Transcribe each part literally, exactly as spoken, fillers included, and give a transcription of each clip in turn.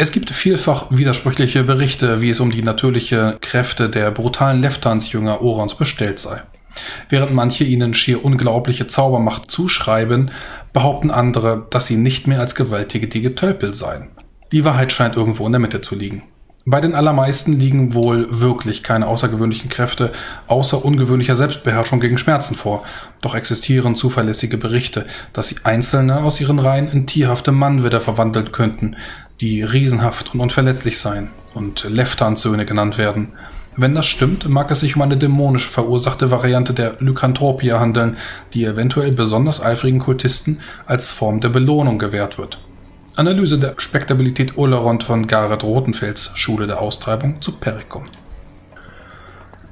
Es gibt vielfach widersprüchliche Berichte, wie es um die natürliche Kräfte der brutalen Leftansjünger Orons bestellt sei. Während manche ihnen schier unglaubliche Zaubermacht zuschreiben, behaupten andere, dass sie nicht mehr als gewalttätige Tölpel seien. Die Wahrheit scheint irgendwo in der Mitte zu liegen. Bei den allermeisten liegen wohl wirklich keine außergewöhnlichen Kräfte außer ungewöhnlicher Selbstbeherrschung gegen Schmerzen vor, doch existieren zuverlässige Berichte, dass sie Einzelne aus ihren Reihen in tierhafte Mannwider verwandelt könnten, die riesenhaft und unverletzlich sein und Leftansöhne genannt werden. Wenn das stimmt, mag es sich um eine dämonisch verursachte Variante der Lykanthropie handeln, die eventuell besonders eifrigen Kultisten als Form der Belohnung gewährt wird. Analyse der Spektabilität Oleront von Gareth Rothenfels, Schule der Austreibung zu Perikum.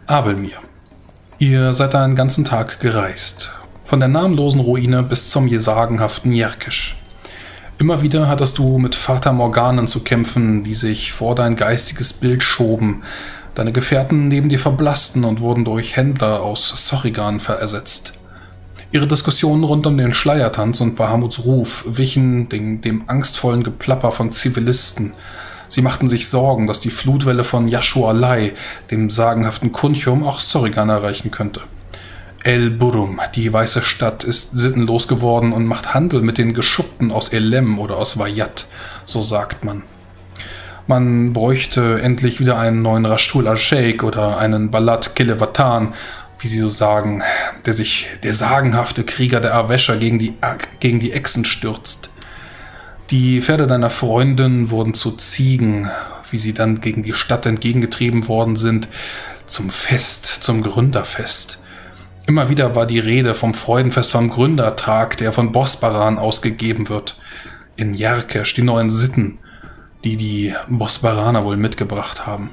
Abelmir. Ihr seid einen ganzen Tag gereist, von der namenlosen Ruine bis zum sagenhaften Yerkesh. Immer wieder hattest du mit Vater Morganen zu kämpfen, die sich vor dein geistiges Bild schoben. Deine Gefährten neben dir verblassten und wurden durch Händler aus Sorrigan ersetzt. Ihre Diskussionen rund um den Schleiertanz und Bahamuts Ruf wichen dem, dem angstvollen Geplapper von Zivilisten. Sie machten sich Sorgen, dass die Flutwelle von Yashualai, dem sagenhaften Kunchum, auch Sorrigan erreichen könnte. El-Burum, die weiße Stadt, ist sittenlos geworden und macht Handel mit den Geschuppten aus Elem oder aus Wayat, so sagt man. Man bräuchte endlich wieder einen neuen Rashtul al-Sheikh oder einen Balat Kilevatan, wie sie so sagen, der sich der sagenhafte Krieger der Awescher gegen die, gegen die Echsen stürzt. Die Pferde deiner Freundin wurden zu Ziegen, wie sie dann gegen die Stadt entgegengetrieben worden sind, zum Fest, zum Gründerfest. Immer wieder war die Rede vom Freudenfest vom Gründertag, der von Bosparan ausgegeben wird. In Yerkesh die neuen Sitten, die die Bosparaner wohl mitgebracht haben.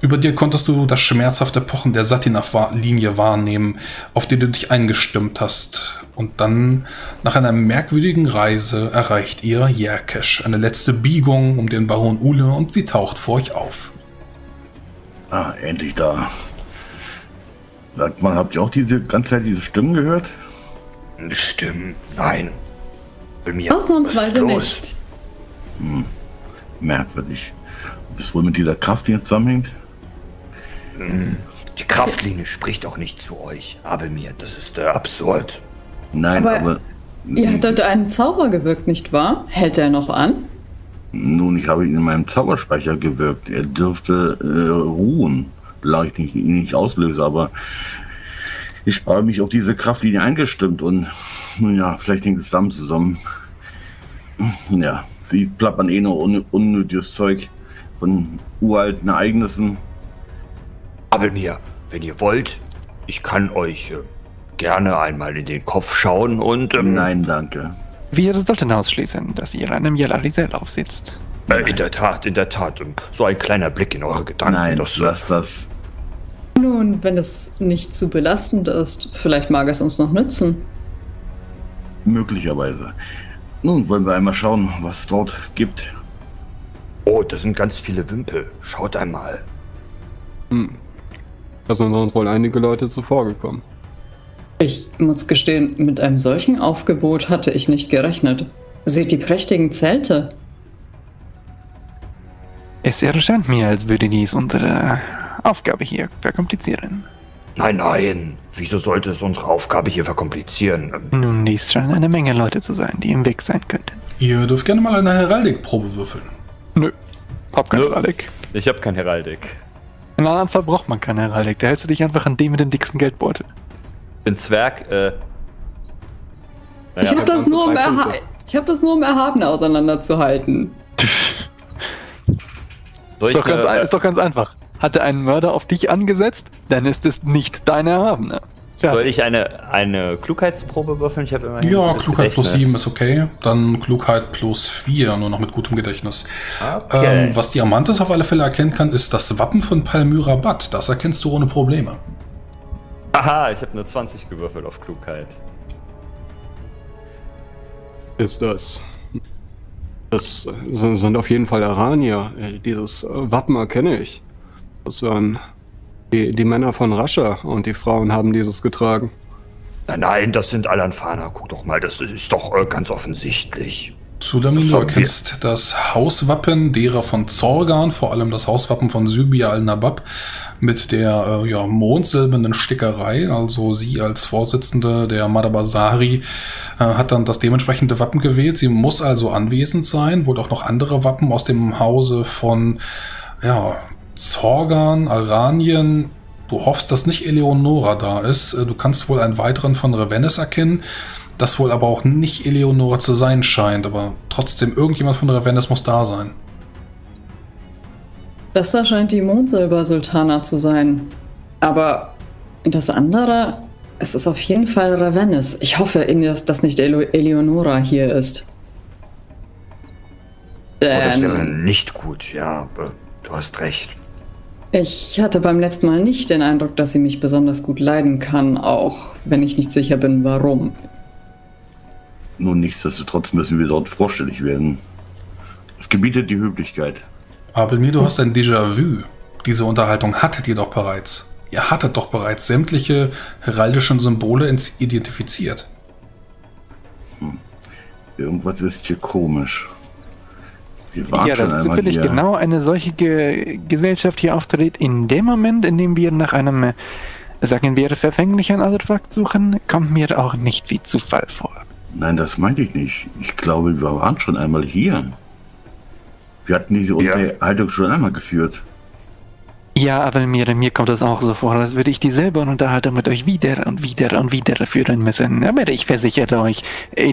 Über dir konntest du das schmerzhafte Pochen der Satinaf-Linie wahrnehmen, auf die du dich eingestimmt hast. Und dann, nach einer merkwürdigen Reise, erreicht ihr Yerkesh, eine letzte Biegung um den Baron Ule, und sie taucht vor euch auf. Ah, endlich da. Sagt mal, habt ihr auch diese ganze Zeit diese Stimmen gehört? Stimmen? Nein. Bei mir ausnahmsweise nicht. Hm. Merkwürdig. Bis wohl mit dieser Kraftlinie zusammenhängt? Die Kraftlinie spricht auch nicht zu euch, Abelmir. Das ist äh, absurd. Nein, aber... aber ihr hattet einen Zauber gewirkt, nicht wahr? Hält er noch an? Nun, ich habe ihn in meinem Zauberspeicher gewirkt. Er dürfte äh, ruhen. Solange ich ihn nicht auslöse, aber ich habe mich auf diese Kraftlinie eingestimmt und nun ja, vielleicht hängt es damit zusammen. Ja, sie plappern eh nur un unnötiges Zeug von uralten Ereignissen. Abelmir, wenn ihr wollt, ich kann euch äh, gerne einmal in den Kopf schauen und... Ähm, Nein, danke. Wir sollten ausschließen, dass ihr einem Yalarisel aufsitzt. Äh, in der Tat, in der Tat. Und so ein kleiner Blick in eure Gedanken. Nein, das, lass das. Nun, wenn es nicht zu belastend ist, vielleicht mag es uns noch nützen. Möglicherweise. Nun wollen wir einmal schauen, was es dort gibt. Oh, da sind ganz viele Wimpel. Schaut einmal. Hm. Da sind uns wohl einige Leute zuvorgekommen. Ich muss gestehen, mit einem solchen Aufgebot hatte ich nicht gerechnet. Seht die prächtigen Zelte. Es erscheint mir, als würde dies unsere Aufgabe hier verkomplizieren. Nein, nein. Wieso sollte es unsere Aufgabe hier verkomplizieren? Nun, dies scheinen eine Menge Leute zu sein, die im Weg sein könnten. Ihr dürft gerne mal eine Heraldikprobe würfeln. Nö, hab kein Nö. Heraldik. Ich hab kein Heraldik. In einem Fall braucht man keine Heraldik. Da hältst du dich einfach an dem mit dem dicksten Geldbeutel. Bin Zwerg, äh... Naja, ich, hab das nur um ich hab das nur, um Erhabene auseinanderzuhalten. Soll ich ist, doch eine, ganz, äh, ist doch ganz einfach. Hat er einen Mörder auf dich angesetzt, dann ist es nicht dein Erhabener. Ja. Soll ich eine, eine Klugheitsprobe würfeln? Ich habe immer ja, Klugheit Gedächtnis. Plus sieben ist okay. Dann Klugheit plus vier, nur noch mit gutem Gedächtnis. Okay. Ähm, was Diamantis auf alle Fälle erkennen kann, ist das Wappen von Palmyrabad. Das erkennst du ohne Probleme. Aha, ich habe nur zwanzig gewürfelt auf Klugheit. Ist das... Das sind auf jeden Fall Aranier. Dieses Wappen erkenne ich. Das waren die, die Männer von Raja und die Frauen haben dieses getragen. Nein, nein, das sind Alanfana. Guck doch mal, das ist doch ganz offensichtlich. Zulamin, du erkennst das Hauswappen derer von Zorgan, vor allem das Hauswappen von Sybille Alnabab mit der äh, ja, mondsilbernen Stickerei. Also sie als Vorsitzende der Madabasari äh, hat dann das dementsprechende Wappen gewählt. Sie muss also anwesend sein, wohl auch noch andere Wappen aus dem Hause von ja, Zorgan, Aranien. Du hoffst, dass nicht Eleonora da ist. Du kannst wohl einen weiteren von Ravennes erkennen, das wohl aber auch nicht Eleonora zu sein scheint, aber trotzdem irgendjemand von Ravennes muss da sein. Das da scheint die Mondsilber-Sultana zu sein, aber das andere, es ist auf jeden Fall Ravennes. Ich hoffe, dass nicht Eleonora hier ist. Oh, das wäre nicht gut, ja, du hast recht. Ich hatte beim letzten Mal nicht den Eindruck, dass sie mich besonders gut leiden kann, auch wenn ich nicht sicher bin, warum. Nun, nichtsdestotrotz müssen wir dort vorstellig werden. Es gebietet die Höflichkeit. Abelmir, du hast ein Déjà-vu. Diese Unterhaltung hattet ihr doch bereits. Ihr hattet doch bereits sämtliche heraldischen Symbole identifiziert. Hm. Irgendwas ist hier komisch. Ja, dass zufällig genau eine solche Ge Gesellschaft hier auftritt, in dem Moment, in dem wir nach einem, sagen wir, verfänglichen Artefakt suchen, kommt mir auch nicht wie Zufall vor. Nein, das meinte ich nicht. Ich glaube, wir waren schon einmal hier. Wir hatten diese Unterhaltung ja. schon einmal geführt. Ja, aber mir, mir kommt das auch so vor, als würde ich dieselbe Unterhaltung mit euch wieder und wieder und wieder führen müssen. Aber ich versichere euch,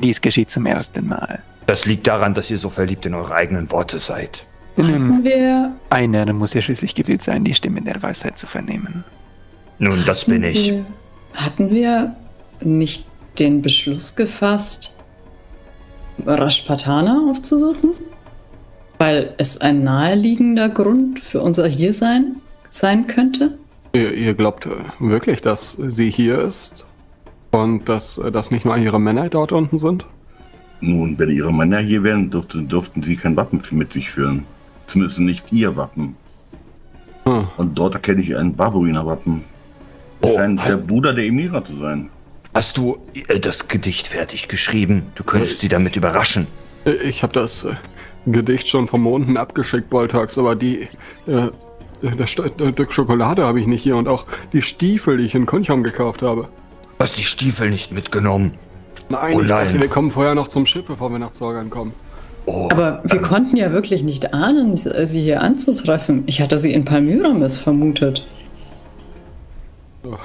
dies geschieht zum ersten Mal. Das liegt daran, dass ihr so verliebt in eure eigenen Worte seid. Nun, wir einer muss ja schließlich gewillt sein, die Stimme der Weisheit zu vernehmen. Nun, hatten das bin ich. Wir, hatten wir nicht den Beschluss gefasst, Rashpatana aufzusuchen? Weil es ein naheliegender Grund für unser Hiersein sein könnte? Ihr, ihr glaubt wirklich, dass sie hier ist? Und dass das nicht nur ihre Männer dort unten sind? Nun, wenn ihre Männer hier wären, durften, durften sie kein Wappen mit sich führen. Zumindest nicht ihr Wappen. Hm. Und dort erkenne ich einen Barburiner Wappen. Oh, es scheint der Bruder der Emira zu sein. Hast du äh, das Gedicht fertig geschrieben? Du könntest ich, sie damit überraschen. Ich habe das äh, Gedicht schon vom Monden abgeschickt, Boltax, aber die äh, das Stück Schokolade habe ich nicht hier und auch die Stiefel, die ich in Kunchum gekauft habe. Du hast die Stiefel nicht mitgenommen? Nein, oh ich dachte, wir kommen vorher noch zum Schiff, bevor wir nach Zorgan kommen. Oh, aber wir ähm, konnten ja wirklich nicht ahnen, sie hier anzutreffen. Ich hatte sie in Palmyramis vermutet. Oh,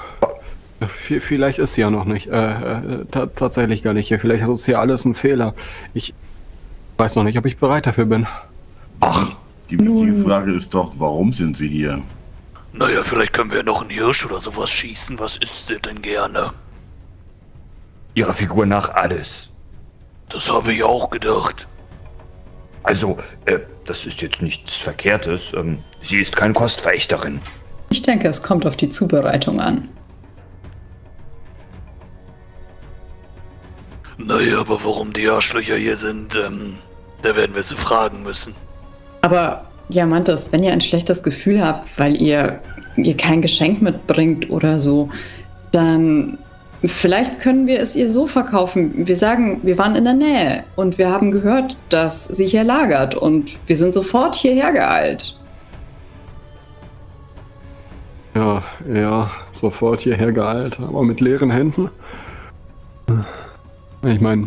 vielleicht ist sie ja noch nicht, äh, äh, tatsächlich gar nicht hier. Vielleicht ist es hier alles ein Fehler. Ich weiß noch nicht, ob ich bereit dafür bin. Ach, die wichtige Frage ist doch, warum sind sie hier? Naja, vielleicht können wir noch einen Hirsch oder sowas schießen. Was isst sie denn gerne? Ihrer Figur nach alles. Das habe ich auch gedacht. Also, äh, das ist jetzt nichts Verkehrtes. Ähm, sie ist keine Kostverächterin. Ich denke, es kommt auf die Zubereitung an. Naja, aber warum die Arschlöcher hier sind, ähm, da werden wir sie fragen müssen. Aber, Diamantis, wenn ihr ein schlechtes Gefühl habt, weil ihr, ihr kein Geschenk mitbringt oder so, dann... Vielleicht können wir es ihr so verkaufen. Wir sagen, wir waren in der Nähe und wir haben gehört, dass sie hier lagert und wir sind sofort hierher geeilt. Ja, ja, sofort hierher geeilt, aber mit leeren Händen. Ich meine,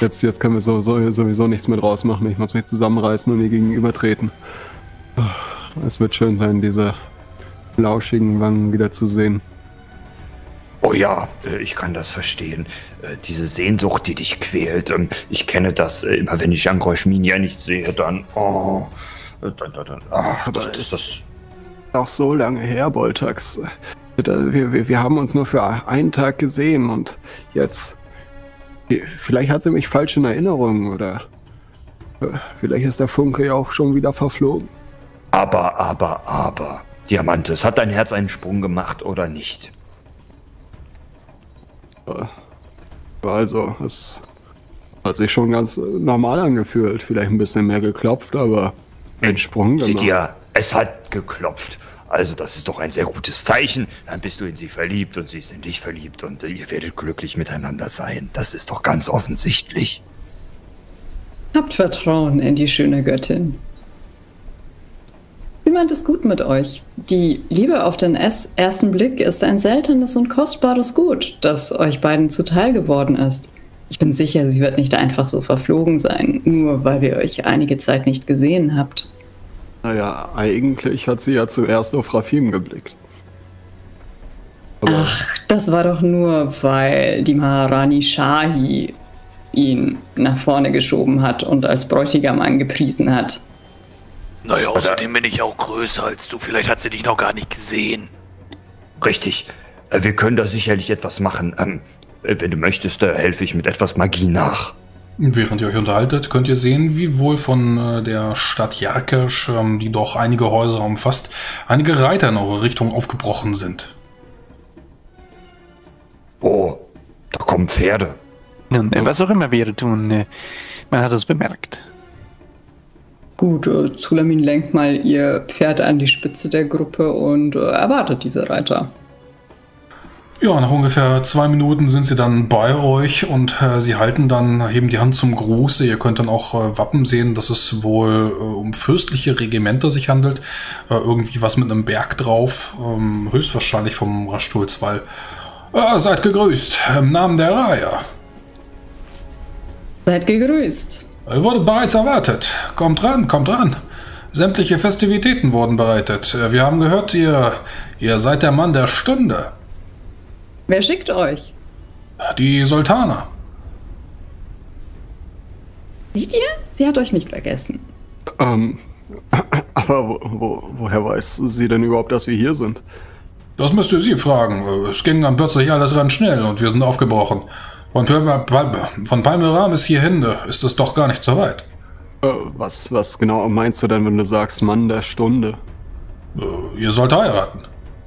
jetzt, jetzt können wir sowieso, sowieso nichts mit rausmachen. Ich muss mich zusammenreißen und ihr gegenübertreten. Es wird schön sein, diese lauschigen Wangen wieder zu sehen. Oh ja, ich kann das verstehen. Diese Sehnsucht, die dich quält. Ich kenne das immer, wenn ich Jangroschminia nicht sehe, dann... Oh, dann, dann, dann ach, aber das ist das auch so lange her, Boltax. Wir, wir, wir haben uns nur für einen Tag gesehen und jetzt... Vielleicht hat sie mich falsch in Erinnerung oder... Vielleicht ist der Funke ja auch schon wieder verflogen. Aber, aber, aber... Diamantis, hat dein Herz einen Sprung gemacht oder nicht? Also, es hat sich schon ganz normal angefühlt. Vielleicht ein bisschen mehr geklopft, aber ein Sprung gemacht. Seht ihr, es hat geklopft. Also das ist doch ein sehr gutes Zeichen. Dann bist du in sie verliebt und sie ist in dich verliebt und ihr werdet glücklich miteinander sein. Das ist doch ganz offensichtlich. Habt Vertrauen in die schöne Göttin. Sie meint es gut mit euch. Die Liebe auf den ersten Blick ist ein seltenes und kostbares Gut, das euch beiden zuteil geworden ist. Ich bin sicher, sie wird nicht einfach so verflogen sein, nur weil wir euch einige Zeit nicht gesehen habt. Naja, eigentlich hat sie ja zuerst auf Rafim geblickt. Aber ach, das war doch nur, weil die Maharani Shahi ihn nach vorne geschoben hat und als Bräutigam angepriesen hat. Naja, außerdem bin ich auch größer als du. Vielleicht hat sie dich noch gar nicht gesehen. Richtig. Wir können da sicherlich etwas machen. Ähm, wenn du möchtest, da helfe ich mit etwas Magie nach. Während ihr euch unterhaltet, könnt ihr sehen, wie wohl von der Stadt Yerkesh, die doch einige Häuser umfasst, einige Reiter in eure Richtung aufgebrochen sind. Oh, da kommen Pferde. Nun, was auch immer wir tun, man hat es bemerkt. Gut, Zulamin lenkt mal ihr Pferd an die Spitze der Gruppe und erwartet diese Reiter. Ja, nach ungefähr zwei Minuten sind sie dann bei euch und äh, sie halten dann, heben die Hand zum Gruße. Ihr könnt dann auch äh, Wappen sehen, dass es wohl äh, um fürstliche Regimenter sich handelt. Äh, irgendwie was mit einem Berg drauf, ähm, höchstwahrscheinlich vom Rastullswall. Äh, seid gegrüßt, im Namen der Raya. Seid gegrüßt. Ihr wurdet bereits erwartet. Kommt ran, kommt ran. Sämtliche Festivitäten wurden bereitet. Wir haben gehört, ihr, ihr seid der Mann der Stunde. Wer schickt euch? Die Sultana. Seht ihr? Sie hat euch nicht vergessen. Ähm, aber wo, wo, woher weiß sie denn überhaupt, dass wir hier sind? Das müsst ihr sie fragen. Es ging dann plötzlich alles ganz schnell und wir sind aufgebrochen. Von, von Palmyramis hierhin ist es doch gar nicht so weit. Äh, was, was genau meinst du denn, wenn du sagst Mann der Stunde? Äh, ihr sollt heiraten.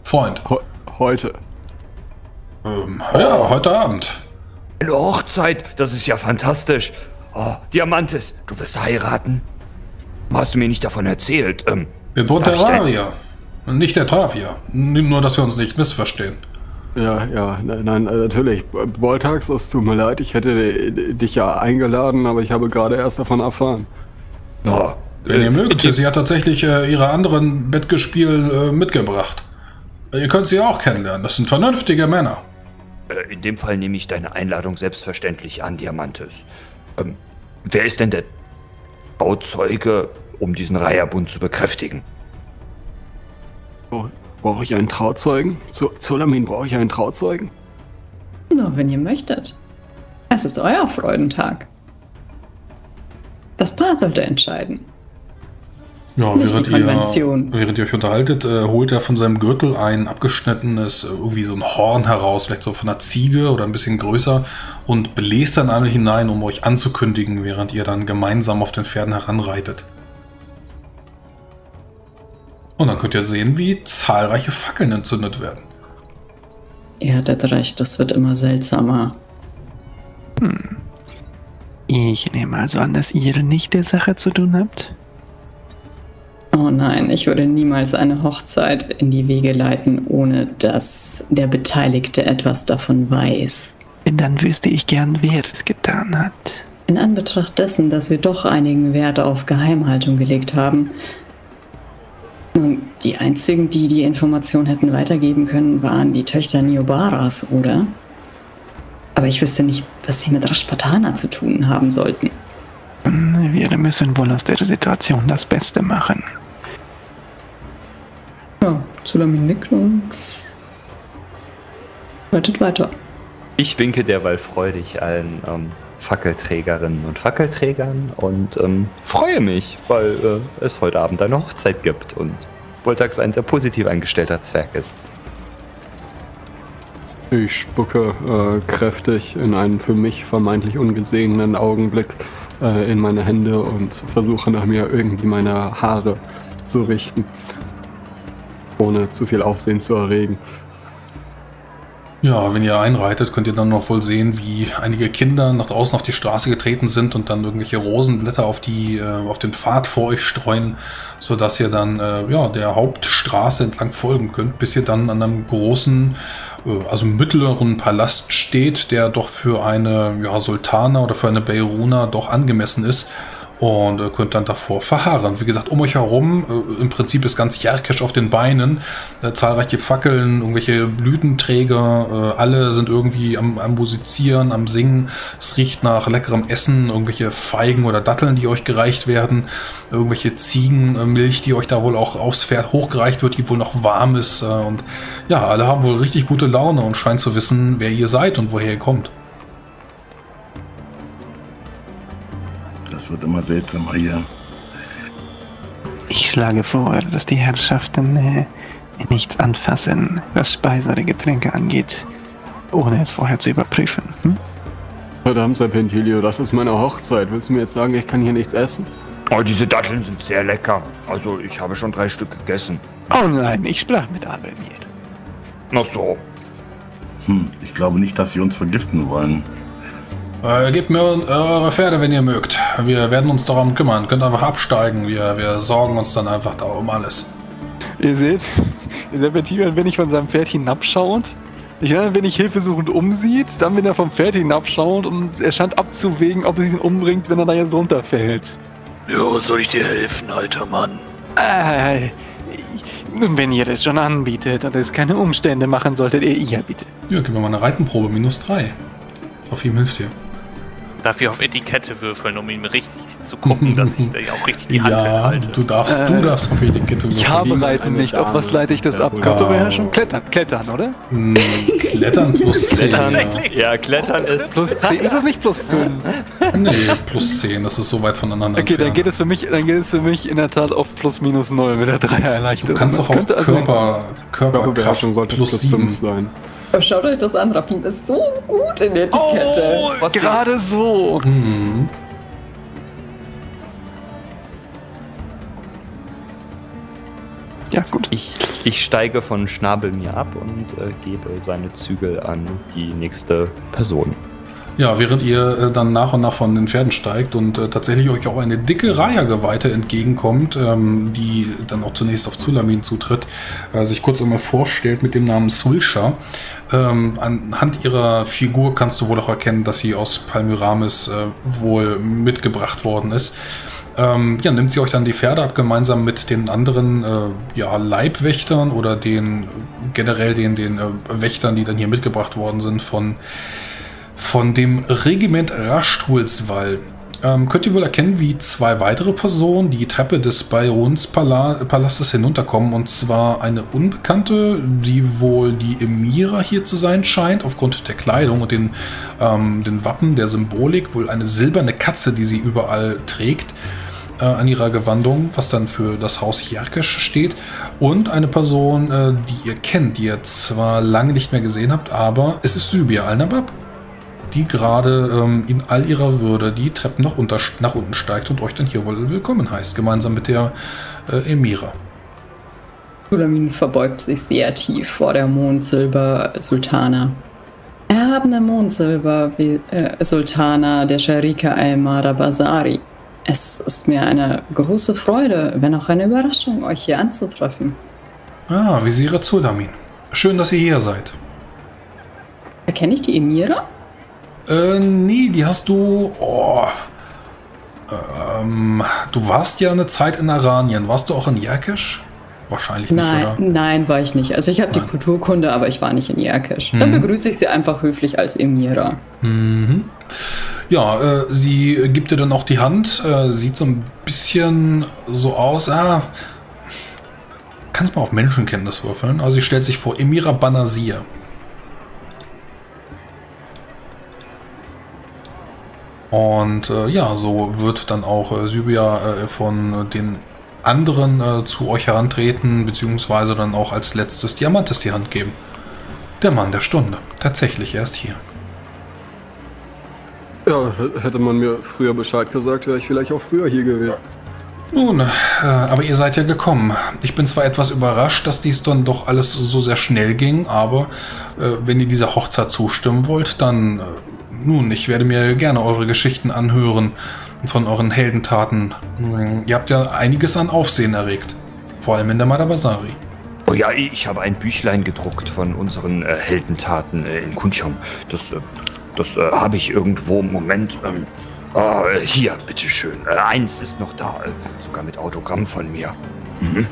Freund. He heute. Ähm, oh. Ja, heute Abend. Eine Hochzeit, das ist ja fantastisch. Oh, Diamantis, du wirst heiraten? Hast du mir nicht davon erzählt? Ähm, wir sind der Raria, nicht der Travia. Nur, dass wir uns nicht missverstehen. Ja, ja, nein, nein, natürlich. Boltax, es tut mir leid, ich hätte dich ja eingeladen, aber ich habe gerade erst davon erfahren. Oh, wenn äh, ihr mögt, äh, sie hat tatsächlich äh, ihre anderen Bettgespiel äh, mitgebracht. Ihr könnt sie auch kennenlernen, das sind vernünftige Männer. In dem Fall nehme ich deine Einladung selbstverständlich an, Diamantis. Ähm, wer ist denn der Trauzeuge, um diesen Reiherbund zu bekräftigen? Oh, brauche ich einen Trauzeugen? Zulamin, brauche ich einen Trauzeugen? Nur wenn ihr möchtet. Es ist euer Freudentag. Das Paar sollte entscheiden. Ja, während ihr, während ihr euch unterhaltet, äh, holt er von seinem Gürtel ein abgeschnittenes, irgendwie so ein Horn heraus, vielleicht so von einer Ziege oder ein bisschen größer, und bläst dann alle hinein, um euch anzukündigen, während ihr dann gemeinsam auf den Pferden heranreitet. Und dann könnt ihr sehen, wie zahlreiche Fackeln entzündet werden. Ihr hattet recht, das wird immer seltsamer. Hm. Ich nehme also an, dass ihr nicht der Sache zu tun habt? Oh nein, ich würde niemals eine Hochzeit in die Wege leiten, ohne dass der Beteiligte etwas davon weiß. Dann wüsste ich gern, wer es getan hat. In Anbetracht dessen, dass wir doch einigen Wert auf Geheimhaltung gelegt haben, nun, die einzigen, die die Information hätten weitergeben können, waren die Töchter Niobaras, oder? Aber ich wüsste nicht, was sie mit Rashpatana zu tun haben sollten. Wir müssen wohl aus der Situation das Beste machen. Ja, Zulamin nickt und wartet weiter. Ich winke derweil freudig allen ähm, Fackelträgerinnen und Fackelträgern und ähm, freue mich, weil äh, es heute Abend eine Hochzeit gibt und Boltax ein sehr positiv eingestellter Zwerg ist. Ich spucke äh, kräftig in einen für mich vermeintlich ungesehenen Augenblick äh, in meine Hände und versuche nach mir irgendwie meine Haare zu richten, ohne zu viel Aufsehen zu erregen. Ja, wenn ihr einreitet, könnt ihr dann noch wohl sehen, wie einige Kinder nach draußen auf die Straße getreten sind und dann irgendwelche Rosenblätter auf, die, äh, auf den Pfad vor euch streuen, sodass ihr dann äh, ja, der Hauptstraße entlang folgen könnt, bis ihr dann an einem großen, äh, also mittleren Palast steht, der doch für eine ja, Sultana oder für eine Beiruna doch angemessen ist. Und äh, könnt dann davor verharren. Wie gesagt, um euch herum, äh, im Prinzip ist ganz Yerkesh auf den Beinen. Äh, zahlreiche Fackeln, irgendwelche Blütenträger, äh, alle sind irgendwie am, am Musizieren, am Singen. Es riecht nach leckerem Essen, irgendwelche Feigen oder Datteln, die euch gereicht werden. Irgendwelche Ziegenmilch, äh, die euch da wohl auch aufs Pferd hochgereicht wird, die wohl noch warm ist. Äh, und ja, alle haben wohl richtig gute Laune und scheinen zu wissen, wer ihr seid und woher ihr kommt. Es wird immer seltsamer hier. Ich schlage vor, dass die Herrschaften äh, nichts anfassen, was Speise oder Getränke angeht, ohne es vorher zu überprüfen. Hm? Verdammt, Serpentilio, das ist meine Hochzeit. Willst du mir jetzt sagen, ich kann hier nichts essen? Oh, diese Datteln sind sehr lecker. Also, ich habe schon drei Stück gegessen. Oh nein, ich sprach mit Abelmir. Ach so. Hm, ich glaube nicht, dass sie uns vergiften wollen. Äh, gebt mir eure Pferde, wenn ihr mögt. Wir werden uns darum kümmern. Könnt einfach absteigen. Wir, wir sorgen uns dann einfach da um alles. Ihr seht, Serpentilion, wenn ich von seinem Pferd hinabschauend, ich dann, wenn ich hilfesuchend umsieht, dann bin er vom Pferd hinabschauend und er scheint abzuwägen, ob er ihn umbringt, wenn er da jetzt runterfällt. Jo, soll ich dir helfen, alter Mann? Äh, wenn ihr das schon anbietet und es keine Umstände machen solltet, ihr, ihr bitte. Ja, gib mir mal eine Reitenprobe, minus drei. Auf ihm hilft ihr. Darf ich auf Etikette würfeln, um ihm richtig zu gucken, dass ich da auch richtig die Hand ja, halte? Du darfst, äh, du darfst auf Etikette würfeln. Ich habe Reiten nicht, Dame. Auf was leite ich das ja, ab? Kannst du ja schon klettern, klettern, oder? Mm, klettern plus zehn. Ja, klettern ist plus zehn. Ist das nicht plus fünf? Nee, plus zehn, das ist so weit voneinander okay, entfernt. Okay, dann geht es für mich, dann geht es für mich in der Tat auf plus minus null mit der Dreier erleichtert. Du kannst auch auf Körper, Körperkraft sollte plus fünf sein. Schaut euch das an, Rafim ist so gut in der Etikette. Oh, was gerade so. Hm. Ja, gut. Ich, ich steige von Schnabelmir ab und äh, gebe seine Zügel an die nächste Person. Ja, während ihr äh, dann nach und nach von den Pferden steigt und äh, tatsächlich euch auch eine dicke Raya-Geweihte entgegenkommt, ähm, die dann auch zunächst auf Zulamin zutritt, äh, sich kurz einmal vorstellt mit dem Namen Sulsha. Ähm, anhand ihrer Figur kannst du wohl auch erkennen, dass sie aus Palmyramis äh, wohl mitgebracht worden ist. Ähm, ja, nimmt sie euch dann die Pferde ab, gemeinsam mit den anderen äh, ja, Leibwächtern oder den generell den, den äh, Wächtern, die dann hier mitgebracht worden sind von Von dem Regiment Rastullswall. Ähm, könnt ihr wohl erkennen, wie zwei weitere Personen die Treppe des Baronspala-Palastes hinunterkommen. Und zwar eine Unbekannte, die wohl die Emira hier zu sein scheint, aufgrund der Kleidung und den, ähm, den Wappen, der Symbolik. Wohl eine silberne Katze, die sie überall trägt äh, an ihrer Gewandung, was dann für das Haus Yerkesh steht. Und eine Person, äh, die ihr kennt, die ihr zwar lange nicht mehr gesehen habt, aber es ist Sybille Alnabab, die gerade ähm, in all ihrer Würde die Treppen nach, unter, nach unten steigt und euch dann hier wohl willkommen heißt, gemeinsam mit der äh, Emira. Zulamin verbeugt sich sehr tief vor der Mondsilber-Sultana. Erhabene Mondsilber-Sultana der Scharika al-Madabasari. Es ist mir eine große Freude, wenn auch eine Überraschung, euch hier anzutreffen. Ah, Visira Zulamin. Schön, dass ihr hier seid. Erkenne ich die Emira? Äh, nee, die hast du... Oh, ähm, du warst ja eine Zeit in Aranien. Warst du auch in Yerkesh? Wahrscheinlich nicht, nein, oder? Nein, war ich nicht. Also ich habe die Kulturkunde, aber ich war nicht in Yerkesh. Mhm. Dann begrüße ich sie einfach höflich als Emira. Mhm. Ja, äh, sie gibt dir dann auch die Hand. Äh, sieht so ein bisschen so aus. Ah, kannst mal auf Menschenkenntnis würfeln. Also sie stellt sich vor, Emira Banasir. Und äh, ja, so wird dann auch äh, Sybille äh, von den anderen äh, zu euch herantreten, beziehungsweise dann auch als letztes Diamantis die Hand geben. Der Mann der Stunde. Tatsächlich erst hier. Ja, hätte man mir früher Bescheid gesagt, wäre ich vielleicht auch früher hier gewesen. Nun, äh, aber ihr seid ja gekommen. Ich bin zwar etwas überrascht, dass dies dann doch alles so sehr schnell ging, aber äh, wenn ihr dieser Hochzeit zustimmen wollt, dann... Äh, nun, ich werde mir gerne eure Geschichten anhören von euren Heldentaten. Ihr habt ja einiges an Aufsehen erregt, vor allem in der Madabasari. Oh ja, ich habe ein Büchlein gedruckt von unseren äh, Heldentaten äh, in Kunchum. Das, äh, das äh, habe ich irgendwo im Moment. Ähm, Oh, hier, bitteschön. Äh, eins ist noch da. Sogar mit Autogramm von mir. Mhm.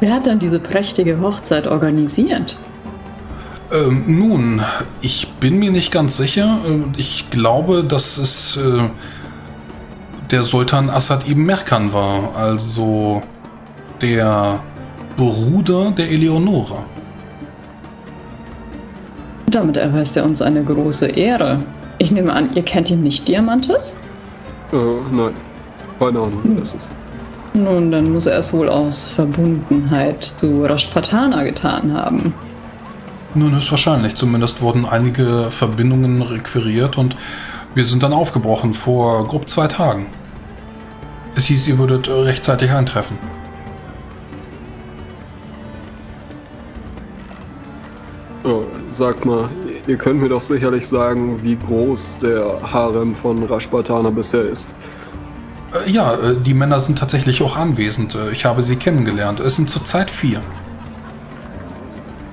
Wer hat dann diese prächtige Hochzeit organisiert? Ähm, nun, ich bin mir nicht ganz sicher. Ich glaube, dass es äh, der Sultan Assad ibn Merkan war, also der Bruder der Eleonora. Damit erweist er uns eine große Ehre. Ich nehme an, ihr kennt ihn nicht, Diamantis? Äh, nein. Keine Ahnung, wer das ist. Nun, dann muss er es wohl aus Verbundenheit zu Rashpatana getan haben. Nun, höchstwahrscheinlich. Zumindest wurden einige Verbindungen requiriert und wir sind dann aufgebrochen vor grob zwei Tagen. Es hieß, ihr würdet rechtzeitig eintreffen. Oh, sag mal, ihr könnt mir doch sicherlich sagen, wie groß der Harem von Rashpatana bisher ist. Ja, die Männer sind tatsächlich auch anwesend. Ich habe sie kennengelernt. Es sind zurzeit vier.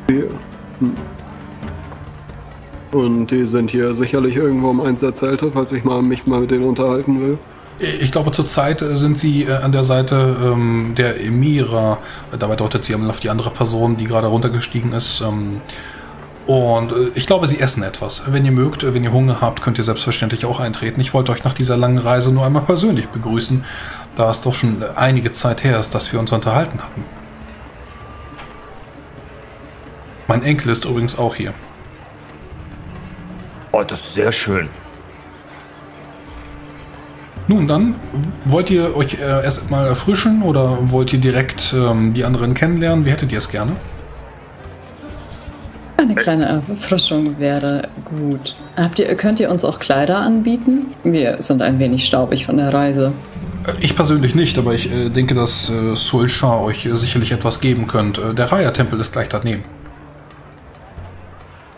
Vier? Hm. Und die sind hier sicherlich irgendwo im Einsatzzelte, falls ich mal, mich mal mit denen unterhalten will? Ich glaube, zurzeit sind sie an der Seite ähm, der Emira. Dabei deutet sie auf die andere Person, die gerade runtergestiegen ist. Ähm, und ich glaube, sie essen etwas. Wenn ihr mögt, wenn ihr Hunger habt, könnt ihr selbstverständlich auch eintreten. Ich wollte euch nach dieser langen Reise nur einmal persönlich begrüßen, da es doch schon einige Zeit her ist, dass wir uns unterhalten hatten. Mein Enkel ist übrigens auch hier. Oh, das ist sehr schön. Nun dann, wollt ihr euch äh, erst mal erfrischen oder wollt ihr direkt ähm, die anderen kennenlernen? Wie hättet ihr es gerne? Eine kleine Erfrischung wäre gut. Habt ihr, könnt ihr uns auch Kleider anbieten? Wir sind ein wenig staubig von der Reise. Ich persönlich nicht, aber ich äh, denke, dass äh, Sulsha euch äh, sicherlich etwas geben könnt. Äh, der Raya-Tempel ist gleich daneben.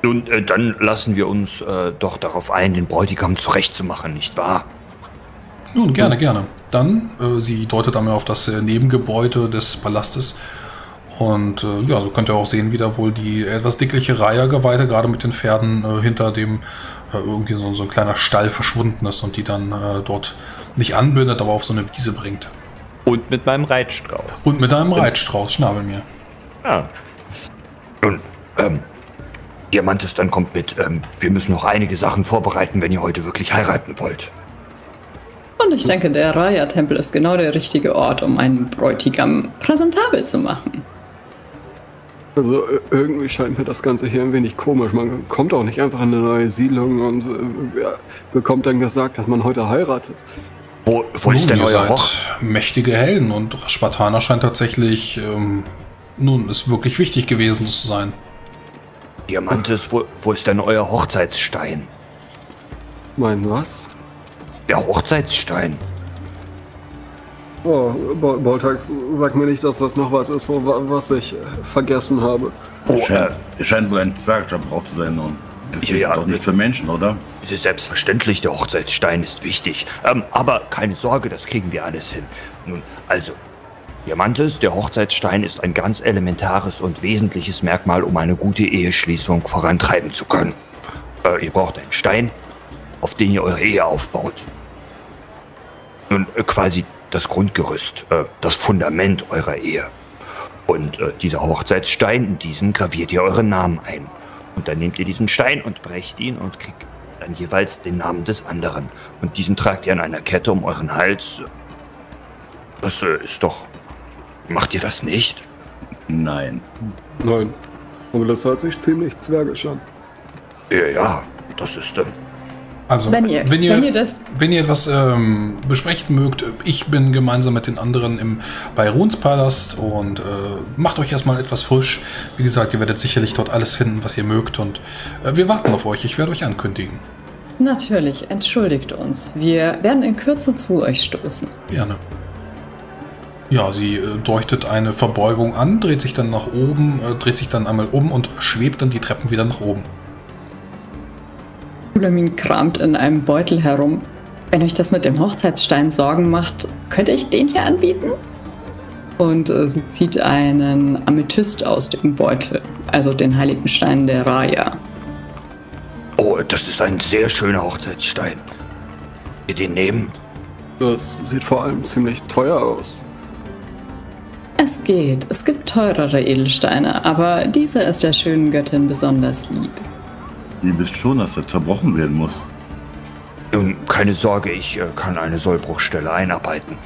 Nun, äh, dann lassen wir uns äh, doch darauf ein, den Bräutigam zurechtzumachen, nicht wahr? Nun, gerne, gerne. Dann, äh, sie deutet einmal auf das äh, Nebengebäude des Palastes. Und äh, ja, so könnt ihr auch sehen, wie da wohl die etwas dickliche Reihergeweihte gerade mit den Pferden äh, hinter dem äh, irgendwie so, so ein kleiner Stall verschwunden ist und die dann äh, dort nicht anbindet, aber auf so eine Wiese bringt. Und mit meinem Reitstrauß. Und mit deinem Reitstrauß, Schnabelmir. Ja. Nun, ähm, Diamantis, dann kommt mit. Ähm, wir müssen noch einige Sachen vorbereiten, wenn ihr heute wirklich heiraten wollt. Und ich denke, der Raya-Tempel ist genau der richtige Ort, um einen Bräutigam präsentabel zu machen. Also irgendwie scheint mir das Ganze hier ein wenig komisch. Man kommt auch nicht einfach in eine neue Siedlung und äh, bekommt dann gesagt, dass man heute heiratet. Wo, wo nun, ist denn euer Ort? Mächtige Helden und Rashpatana scheint tatsächlich, ähm, nun, ist wirklich wichtig gewesen zu sein. Diamantis, wo, wo ist denn euer Hochzeitsstein? Mein was? Der Hochzeitsstein. Oh, Boltax, sag mir nicht, dass das noch was ist, wo, was ich vergessen habe. Oh, scheint, äh, scheint wohl ein Zwergjob zu sein. Und das ja, ist ja, doch nicht für Menschen, oder? Es ist selbstverständlich, der Hochzeitsstein ist wichtig. Ähm, aber keine Sorge, das kriegen wir alles hin. Nun, also, Diamantis, der Hochzeitsstein ist ein ganz elementares und wesentliches Merkmal, um eine gute Eheschließung vorantreiben zu können. Äh, ihr braucht einen Stein, auf den ihr eure Ehe aufbaut. Nun, äh, quasi das Grundgerüst, äh, das Fundament eurer Ehe. Und äh, dieser Hochzeitsstein, in diesen graviert ihr euren Namen ein. Und dann nehmt ihr diesen Stein und brecht ihn und kriegt dann jeweils den Namen des anderen. Und diesen tragt ihr an einer Kette um euren Hals. Das äh, ist doch... Macht ihr das nicht? Nein. Nein. Aber das hört sich ziemlich zwergisch an. Ja, ja, das ist... Äh, Also, wenn ihr, wenn ihr, wenn ihr, das wenn ihr etwas ähm, besprechen mögt, ich bin gemeinsam mit den anderen im Bairuns-Palast und äh, macht euch erstmal etwas frisch. Wie gesagt, ihr werdet sicherlich dort alles finden, was ihr mögt und äh, wir warten auf euch. Ich werde euch ankündigen. Natürlich, entschuldigt uns. Wir werden in Kürze zu euch stoßen. Gerne. Ja, sie äh, deutet eine Verbeugung an, dreht sich dann nach oben, äh, dreht sich dann einmal um und schwebt dann die Treppen wieder nach oben. Zulamin kramt in einem Beutel herum. Wenn euch das mit dem Hochzeitsstein Sorgen macht, könnte ich den hier anbieten? Und äh, sie zieht einen Amethyst aus dem Beutel, also den heiligen Stein der Raya. Oh, das ist ein sehr schöner Hochzeitsstein. Ihr den nehmen? Das sieht vor allem ziemlich teuer aus. Es geht. Es gibt teurere Edelsteine, aber dieser ist der schönen Göttin besonders lieb. Sie wisst schon, dass er zerbrochen werden muss. Nun, keine Sorge, ich äh, kann eine Sollbruchstelle einarbeiten.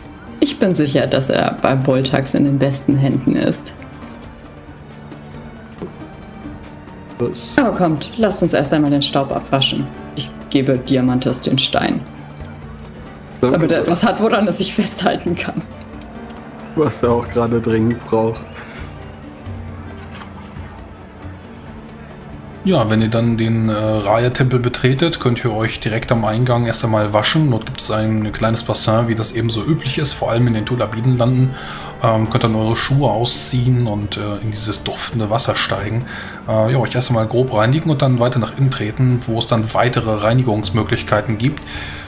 Ich bin sicher, dass er bei Boltax in den besten Händen ist. Was? Aber kommt, lasst uns erst einmal den Staub abwaschen. Ich gebe Diamantis den Stein. Danke. Damit er etwas hat, woran er sich festhalten kann. Was er auch gerade dringend braucht. Ja, wenn ihr dann den äh, Raya-Tempel betretet, könnt ihr euch direkt am Eingang erst einmal waschen. Dort gibt es ein, ein kleines Bassin, wie das eben so üblich ist, vor allem in den Tulabidenlanden. Ähm, könnt dann eure Schuhe ausziehen und äh, in dieses duftende Wasser steigen. Äh, ja, euch erst einmal grob reinigen und dann weiter nach innen treten, wo es dann weitere Reinigungsmöglichkeiten gibt.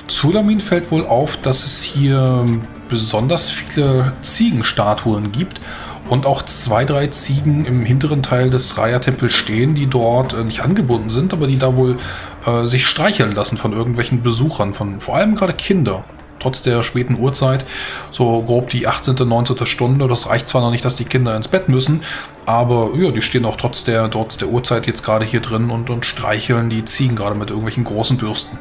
Zulamin fällt wohl auf, dass es hier besonders viele Ziegenstatuen gibt und auch zwei, drei Ziegen im hinteren Teil des Raya-Tempels stehen, die dort äh, nicht angebunden sind, aber die da wohl äh, sich streicheln lassen von irgendwelchen Besuchern, von vor allem gerade Kinder, trotz der späten Uhrzeit, so grob die achtzehnte, neunzehnte Stunde. Das reicht zwar noch nicht, dass die Kinder ins Bett müssen, aber ja, die stehen auch trotz der, trotz der Uhrzeit jetzt gerade hier drin und, und streicheln die Ziegen gerade mit irgendwelchen großen Bürsten.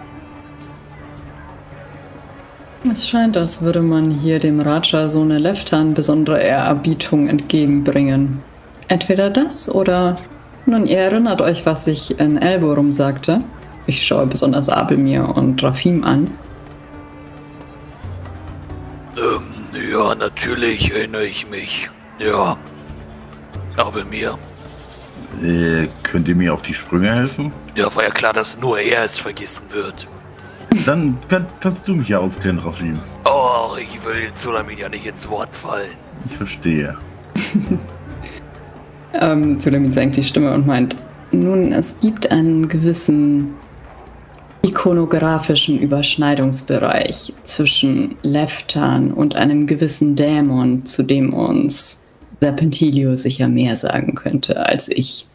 Es scheint, als würde man hier dem Raja so eine Leftan besondere Ehrerbietung entgegenbringen. Entweder das oder... Nun, ihr erinnert euch, was ich in El-Burum sagte. Ich schaue besonders Abelmir und Rafim an. Ähm, ja, natürlich erinnere ich mich. Ja. Abelmir. Äh, könnt ihr mir auf die Sprünge helfen? Ja, war ja klar, dass nur er es vergessen wird. Dann kann, kannst du mich ja aufklären, Rafim. Oh, ich will den Zulamin ja nicht ins Wort fallen. Ich verstehe. ähm, Zulamin senkt die Stimme und meint, nun, es gibt einen gewissen ikonografischen Überschneidungsbereich zwischen Leftan und einem gewissen Dämon, zu dem uns Serpentilio sicher mehr sagen könnte als ich.